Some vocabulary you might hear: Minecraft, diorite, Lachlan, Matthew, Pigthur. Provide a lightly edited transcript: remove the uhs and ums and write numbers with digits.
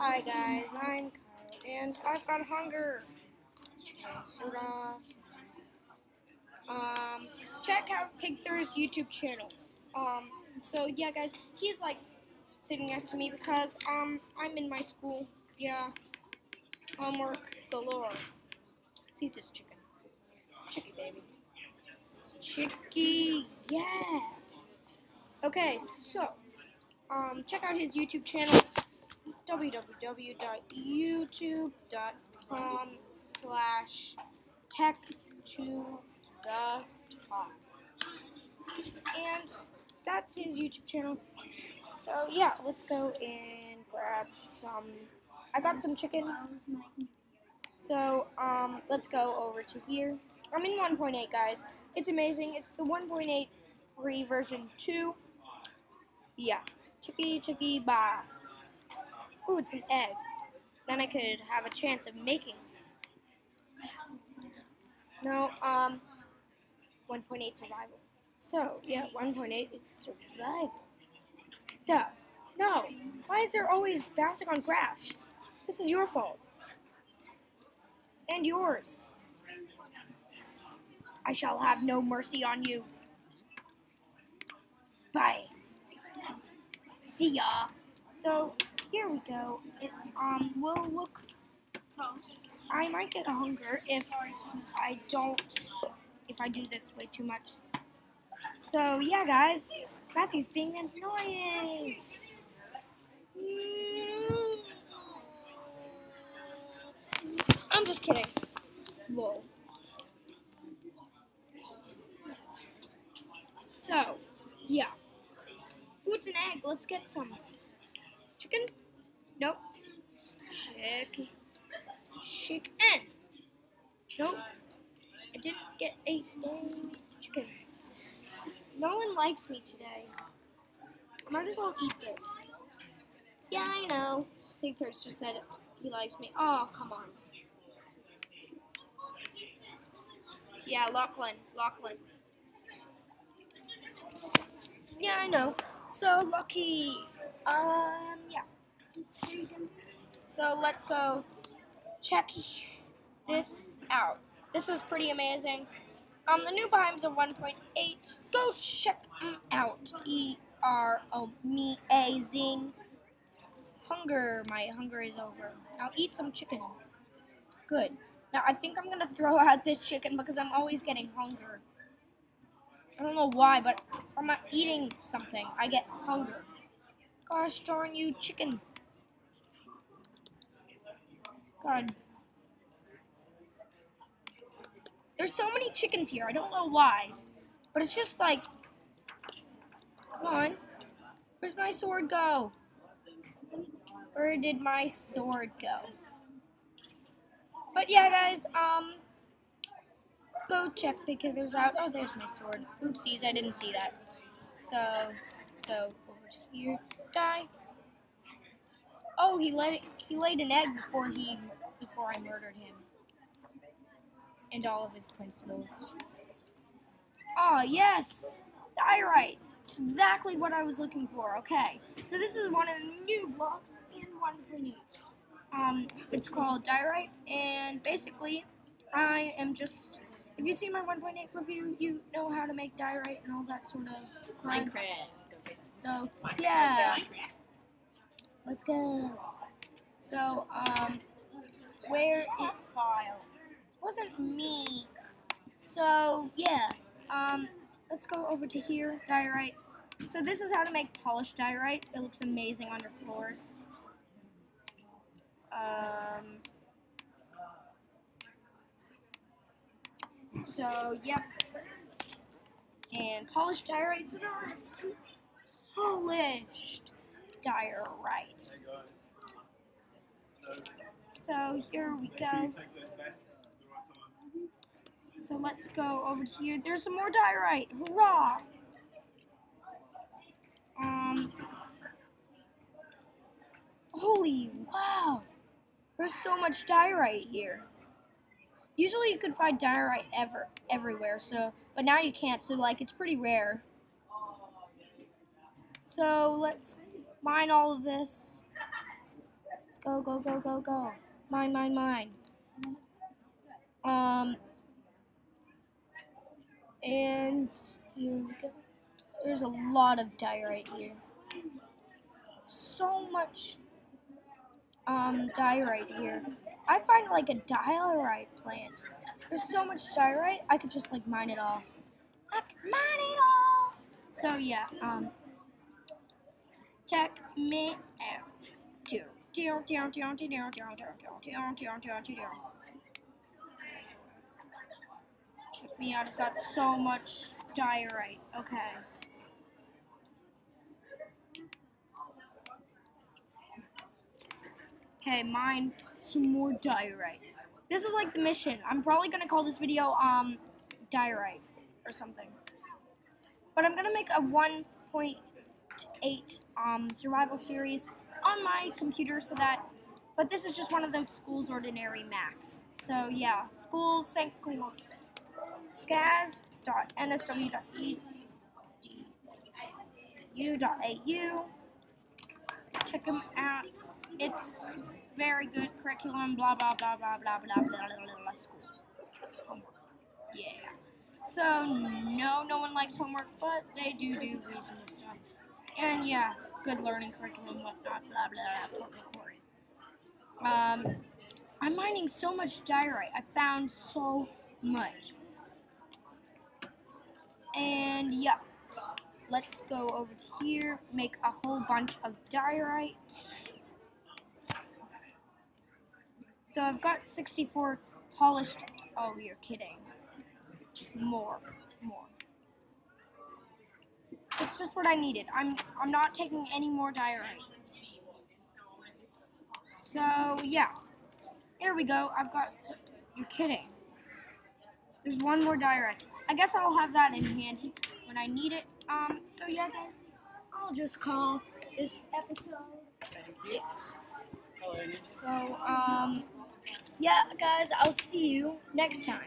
Hi guys, I'm Kyle, and I've got hunger. Check out Pigthur's YouTube channel. So yeah guys, he's like sitting next to me because I'm in my school. Yeah, homework galore. Let's eat this chicken. Chicky baby. Chicky, yeah. Okay, so check out his YouTube channel. www.youtube.com/tech2thetop. And that's his YouTube channel. So yeah, let's go and grab some. I got some chicken. So let's go over to here. I'm in 1.8, guys. It's amazing. It's the 1.83 version 2. Yeah, chicky bye. Ooh, it's an egg. Then I could have a chance of making. No, 1.8 survival. So, yeah, 1.8 is survival. Duh. No. Why is there always bouncing on grass? This is your fault. And yours. I shall have no mercy on you. Bye. See ya. So, here we go. It, we'll look. I might get a hunger if I do this way too much. So yeah, guys, Matthew's being annoying. I'm just kidding. Lol. So yeah, ooh, it's an egg. Let's get some chicken. Nope. Chicken. Nope. I didn't get a chicken. No one likes me today. I might as well eat this. Yeah, I know. Pigthur just said he likes me. Oh, come on. Yeah, Lachlan. Yeah, I know. So lucky. Yeah. So let's go check this out. This is pretty amazing. The new biomes of 1.8. Go check them out. E-R-O-M-A-Z-ing. Hunger. My hunger is over. Now eat some chicken. Good. Now I think I'm gonna throw out this chicken because I'm always getting hunger. I don't know why, but I'm not eating something. I get hunger. Gosh darn you, chicken. God. There's so many chickens here. I don't know why. But it's just like... Come on. Where's my sword go? Where did my sword go? But yeah, guys. Go check Pigthur's out. Oh, there's my sword. Oopsies, I didn't see that. So, let's go over to here. Die. Oh, he laid an egg before I murdered him and all of his principles. Ah, yes, diorite. It's exactly what I was looking for. Okay, so this is one of the new blocks in 1.8. It's called diorite, and basically, I am just. If you see my 1.8 review, you know how to make diorite and all that sort of. Minecraft. So yeah. Let's go. So, where is Kyle? Wasn't me. So, yeah. Let's go over to here, diorite. So this is how to make polished diorite. It looks amazing on your floors. So, yep. And polished diorite. So now I have to polished diorite. So here we go. So let's go over here. There's some more diorite. Hurrah! Holy wow! There's so much diorite here. Usually you could find diorite everywhere. So, but now you can't. So like it's pretty rare. So let's mine all of this. Let's go, go, go, go, go. Mine, mine, mine. And here we go. There's a lot of diorite here. So much diorite here. I find like a diorite plant. There's so much diorite, I could just like mine it all. I could mine it all! So yeah, check me out. Check me out, I've got so much diorite. Okay. Okay, mine some more diorite. This is like the mission. I'm probably gonna call this video diorite or something. But I'm gonna make a 1.8 survival series on my computer so that. But this is just one of the school's ordinary max. So yeah, school sanctum scas.nsw.edu.au. Check them out. It's very good curriculum, blah, blah, blah, blah, blah, blah, blah, blah, blah, school. Homework. Yeah. So, no one likes homework, but they do reasonable stuff. And, yeah, good learning curriculum, whatnot, blah, blah, blah, blah. I'm mining so much diorite. I found so much. And, yeah. Let's go over to here, make a whole bunch of diorite. So I've got 64 polished, oh, you're kidding. More. It's just what I needed. I'm not taking any more diorite. So, yeah. Here we go. I've got, you're kidding. There's one more diorite. I guess I'll have that in handy when I need it. So yeah, guys, I'll just call this episode it. So, yeah, guys, I'll see you next time.